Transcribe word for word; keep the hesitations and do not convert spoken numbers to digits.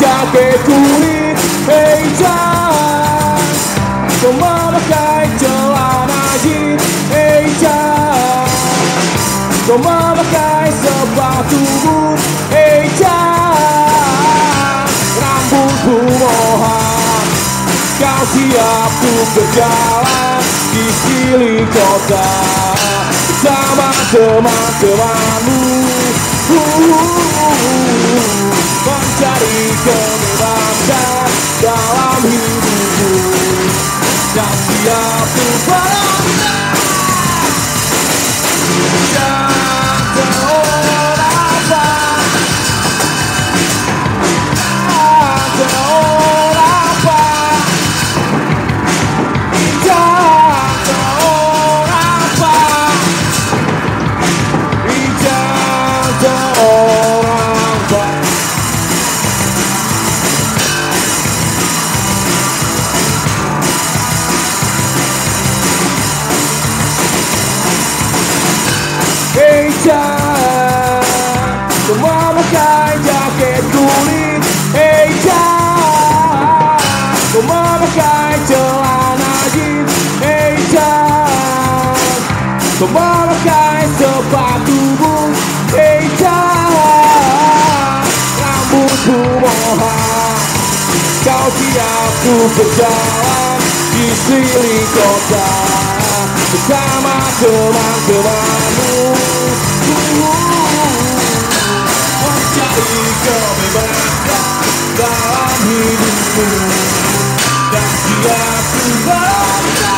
cabai kulit hijau, memakai celana jeans hijau, memakai sepatu boot hijau, rambutku mohon, kau siap untuk berjalan di keliling kota bersama teman-temanmu. Mencari kebebasan dalam hidupku dan siap untuk berangkat. Dan terapa Terapa Dan terapa Dan terapa semua pakai jaket kulit hijau, semua pakai celana jeans hijau, semua pakai sepatu boot hijau, rambutku mohon, kau siap untuk berjalan di keliling kota bersama teman-temanmu. Mencari kebebasan dalam hidupku dan siap untuk berangkat.